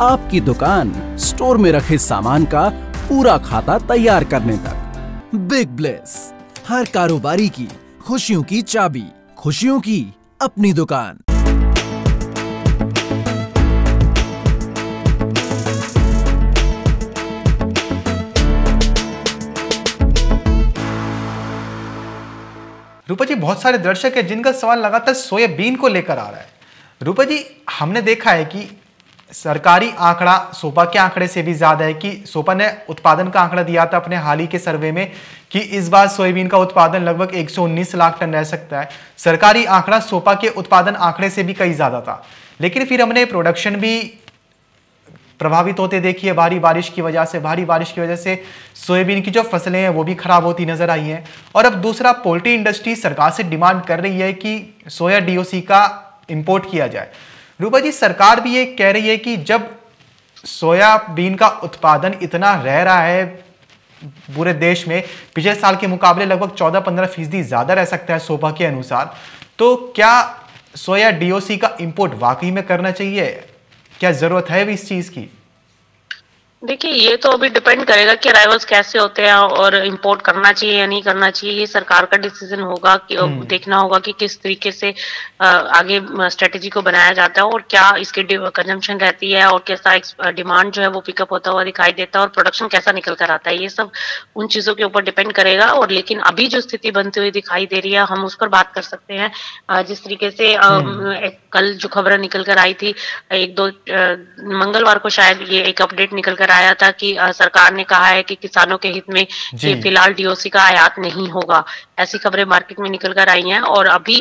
आपकी दुकान स्टोर में रखे सामान का पूरा खाता तैयार करने तक। बिग ब्लेस, हर कारोबारी की खुशियों की चाबी, खुशियों की अपनी दुकान। रूपा जी, बहुत सारे दर्शक हैं जिनका सवाल लगातार सोयाबीन को लेकर आ रहा है। रूपा जी, हमने देखा है कि सरकारी आंकड़ा सोपा के आंकड़े से भी ज़्यादा है कि सोपा ने उत्पादन का आंकड़ा दिया था अपने हाल ही के सर्वे में कि इस बार सोयाबीन का उत्पादन लगभग 119 लाख टन रह सकता है। सरकारी आंकड़ा सोपा के उत्पादन आंकड़े से भी कई ज़्यादा था, लेकिन फिर हमने प्रोडक्शन भी प्रभावित होते देखिए भारी बारिश की वजह से। भारी बारिश की वजह से सोयाबीन की जो फसलें हैं वो भी खराब होती नजर आई हैं। और अब दूसरा, पोल्ट्री इंडस्ट्री सरकार से डिमांड कर रही है कि सोया DOC का इंपोर्ट किया जाए। रूपा जी, सरकार भी ये कह रही है कि जब सोयाबीन का उत्पादन इतना रह रहा है पूरे देश में, पिछले साल के मुकाबले लगभग 14-15% ज़्यादा रह सकता है सोपा के अनुसार, तो क्या सोया DOC का इंपोर्ट वाकई में करना चाहिए? क्या जरूरत है भी इस चीज की? देखिए, ये तो अभी डिपेंड करेगा कि अराइवल्स कैसे होते हैं और इंपोर्ट करना चाहिए या नहीं करना चाहिए। ये सरकार का डिसीजन होगा कि देखना होगा कि किस तरीके से आगे स्ट्रेटेजी को बनाया जाता है और क्या इसकी कंजम्पशन रहती है और कैसा डिमांड जो है वो पिकअप होता हुआ दिखाई देता है और प्रोडक्शन कैसा निकल कर आता है। ये सब उन चीजों के ऊपर डिपेंड करेगा। और लेकिन अभी जो स्थिति बनती हुई दिखाई दे रही है, हम उस पर बात कर सकते हैं। जिस तरीके से कल जो खबर निकल कर आई थी, एक दो मंगलवार को शायद ये एक अपडेट निकल कर आया था कि सरकार ने कहा है कि किसानों के हित में फिलहाल DOC का आयात नहीं होगा। ऐसी खबरें मार्केट में निकल कर आई हैं और अभी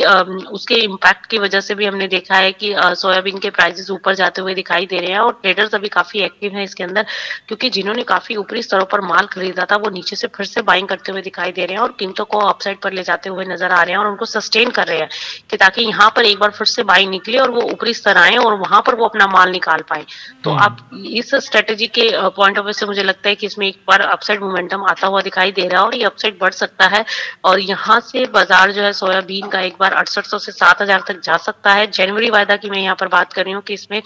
उसके इम्पैक्ट की वजह से भी हमने देखा है कि सोयाबीन के प्राइसेस ऊपर जाते हुए दिखाई दे रहे हैं और ट्रेडर्स अभी काफी एक्टिव हैं इसके अंदर, क्योंकि जिन्होंने काफी ऊपरी स्तरों पर माल खरीदा था वो नीचे से फिर से बाइंग करते हुए दिखाई दे रहे हैं और कीमतों को अपसाइड पर ले जाते हुए नजर आ रहे हैं और उनको सस्टेन कर रहे हैं कि ताकि यहाँ पर एक बार फिर से बाइंग निकले और वो ऊपरी स्तर आए और वहां पर वो अपना माल निकाल पाए। तो आप इस स्ट्रेटेजी के पॉइंट ऑफ व्यू से मुझे लगता है कि इसमें एक बार अपसाइड मोमेंटम आता हुआ दिखाई दे रहा है और ये अपसाइड बढ़ सकता है और यहाँ से बाजार जो है सोयाबीन का एक बार 6800 से 7000 तक जा सकता है। जनवरी वायदा की मैं यहाँ पर बात कर रही हूँ कि इसमें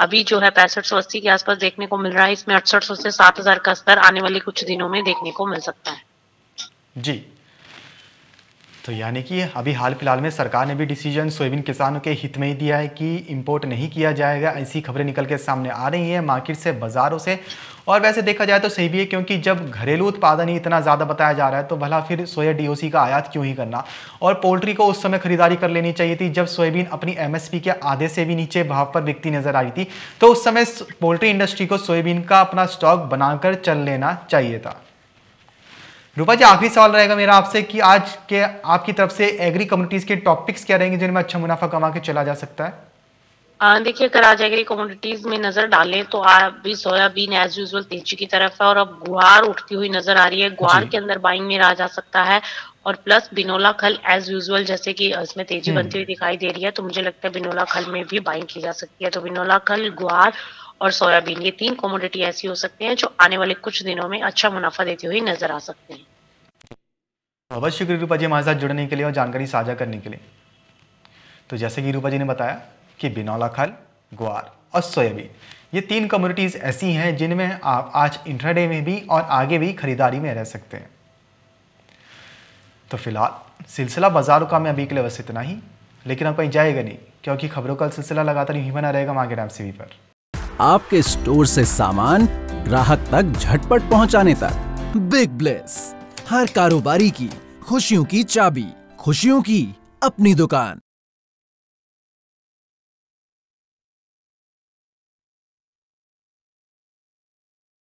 अभी जो है 6580 के आसपास देखने को मिल रहा है। इसमें 6800 से 7000 का स्तर आने वाले कुछ दिनों में देखने को मिल सकता है जी। तो यानी कि अभी हाल फिलहाल में सरकार ने भी डिसीजन सोयाबीन किसानों के हित में ही दिया है कि इंपोर्ट नहीं किया जाएगा। ऐसी खबरें निकल के सामने आ रही हैं मार्केट से, बाज़ारों से। और वैसे देखा जाए तो सही भी है, क्योंकि जब घरेलू उत्पादन ही इतना ज़्यादा बताया जा रहा है तो भला फिर सोया DOC का आयात क्यों ही करना। और पोल्ट्री को उस समय खरीदारी कर लेनी चाहिए थी जब सोयाबीन अपनी MSP के आधे से भी नीचे भाव पर बिकती नजर आ रही थी, तो उस समय पोल्ट्री इंडस्ट्री को सोयाबीन का अपना स्टॉक बनाकर चल लेना चाहिए था। रूपा जी, आखिरी सवाल रहेगा मेरा आपसे कि आज के आपकी तरफ से एग्री कम्युनिटीज के टॉपिक्स क्या रहेंगे जिनमें अच्छा मुनाफा कमा के चला जा सकता है? देखिए, अगर आज एग्री कम्युनिटीज में नजर डालें तो अभी सोयाबीन एज यूजुअल तेजी की तरफ है और अब ग्वार उठती हुई नजर आ रही है। ग्वार के अंदर बाइंग में आ जा सकता है और प्लस बिनोला खल एज यूजुअल जैसे कि इसमें तेजी बनती हुई दिखाई दे रही है, तो मुझे लगता है बिनोला खल में भी बाइंग की जा सकती है। तो बिनोला खल, ग्वार और सोयाबीन, ये 3 कमोडिटी ऐसी हो सकते हैं जो आने वाले कुछ दिनों में अच्छा मुनाफा देते हुए नजर आ सकते हैं। बहुत शुक्रिया रूपा जी हमारे साथ जुड़ने के लिए और जानकारी साझा करने के लिए। तो जैसे कि रूपा जी ने बताया कि बिनौला खल, ग्वार और सोयाबीन, ये 3 कमोडिटीज ऐसी हैं जिनमें आप आज इंट्राडे में भी और आगे भी खरीदारी में रह सकते हैं। तो फिलहाल सिलसिला बाजारों का मैं अभी के लिए बस इतना ही, लेकिन आप कहीं जाएगा नहीं क्योंकि खबरों का सिलसिला लगातार ही बना रहेगा मार्केट ऐप टीवी पर। आपके स्टोर से सामान ग्राहक तक झटपट पहुंचाने तक बिग ब्लेस, हर कारोबारी की खुशियों की चाबी, खुशियों की अपनी दुकान।